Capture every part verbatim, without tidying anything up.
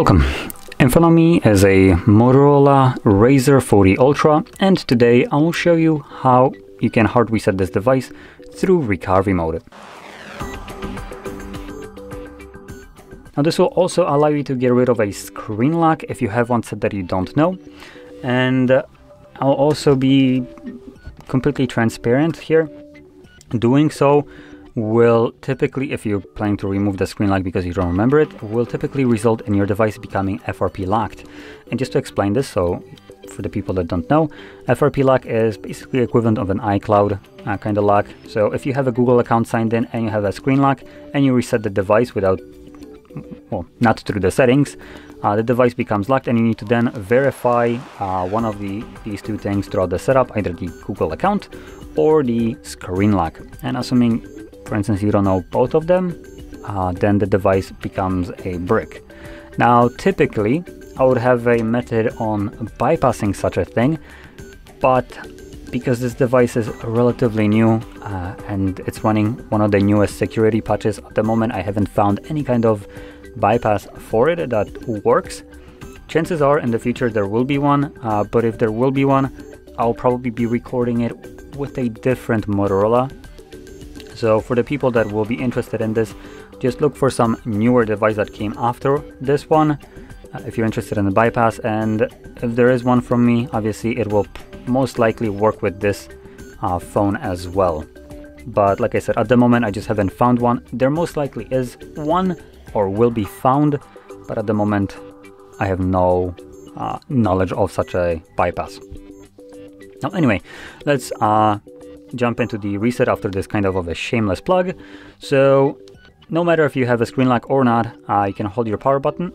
Welcome! In front of me is a Motorola Razr forty Ultra, and today I will show you how you can hard reset this device through recovery mode. Now this will also allow you to get rid of a screen lock if you have one set that you don't know, and I'll also be completely transparent here. Doing so will typically, if you're planning to remove the screen lock because you don't remember it, will typically result in your device becoming F R P locked. And just to explain this, so for the people that don't know, F R P lock is basically equivalent of an iCloud uh, kind of lock. So if you have a Google account signed in and you have a screen lock and you reset the device without, well, not through the settings, uh, the device becomes locked, and you need to then verify uh, one of the these two things throughout the setup, either the Google account or the screen lock. And assuming, for instance, you don't know both of them, uh, then the device becomes a brick. Now, typically, I would have a method on bypassing such a thing, but because this device is relatively new uh, and it's running one of the newest security patches at the moment, I haven't found any kind of bypass for it that works. Chances are in the future there will be one, uh, but if there will be one, I'll probably be recording it with a different Motorola. So for the people that will be interested in this, just look for some newer device that came after this one, uh, if you're interested in the bypass. And if there is one from me, obviously it will most likely work with this uh, phone as well. But like I said, at the moment I just haven't found one. There most likely is one or will be found, but at the moment I have no uh, knowledge of such a bypass. Now anyway, let's uh, jump into the reset after this kind of, of a shameless plug. So no matter if you have a screen lock or not, uh, you can hold your power button.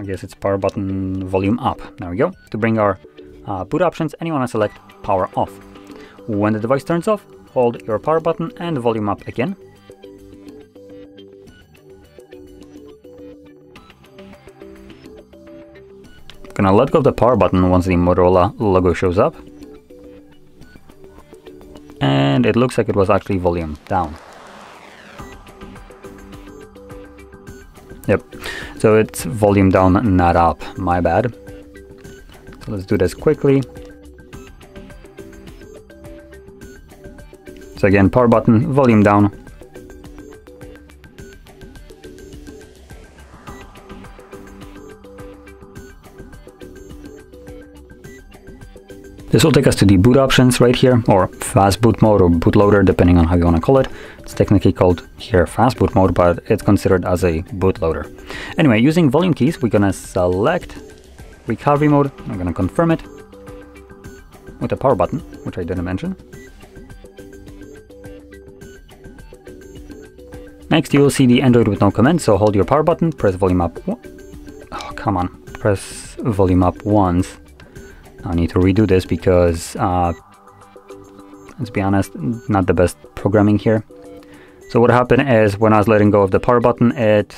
I guess it's power button volume up. There we go. To bring our uh, boot options, and you want to select power off. When the device turns off, hold your power button and volume up again. Gonna let go of the power button once the Motorola logo shows up. And it looks like it was actually volume down. Yep, so it's volume down, not up, my bad. So let's do this quickly. So again, power button, volume down. This will take us to the boot options right here, or fast boot mode or bootloader, depending on how you want to call it. It's technically called here fast boot mode, but it's considered as a bootloader. Anyway, using volume keys, we're going to select recovery mode. I'm going to confirm it with the power button, which I didn't mention. Next, you will see the Android with no command, so hold your power button, press volume up. Oh, come on, press volume up once. I need to redo this because, uh, let's be honest, not the best programming here. So what happened is when I was letting go of the power button, it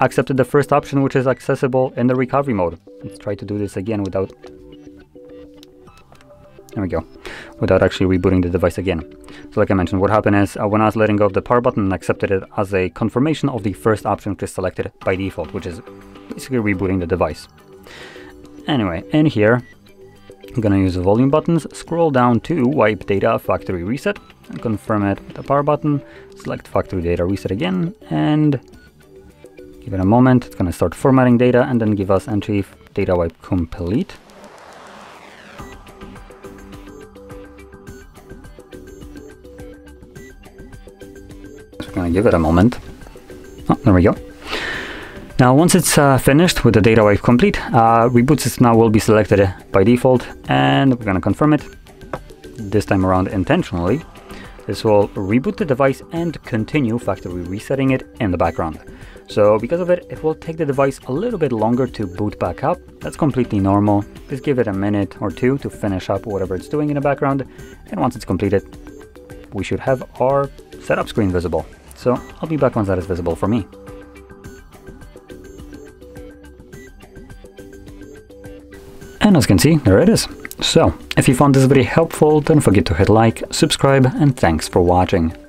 accepted the first option, which is accessible in the recovery mode. Let's try to do this again without... There we go. Without actually rebooting the device again. So like I mentioned, what happened is uh, when I was letting go of the power button, it accepted it as a confirmation of the first option, which is selected by default, which is basically rebooting the device. Anyway, in here, I'm gonna use the volume buttons, scroll down to wipe data factory reset, and confirm it with the power button, select factory data reset again, and give it a moment. It's gonna start formatting data and then give us entry data wipe complete. So we're gonna give it a moment. Oh, there we go. Now, once it's uh, finished with the data wipe complete, uh, reboot system now will be selected by default, and we're gonna confirm it, this time around intentionally. This will reboot the device and continue factory resetting it in the background. So because of it, it will take the device a little bit longer to boot back up. That's completely normal. Just give it a minute or two to finish up whatever it's doing in the background. And once it's completed, we should have our setup screen visible. So I'll be back once that is visible for me. And as you can see, there it is. So, if you found this video helpful, don't forget to hit like, subscribe, and thanks for watching.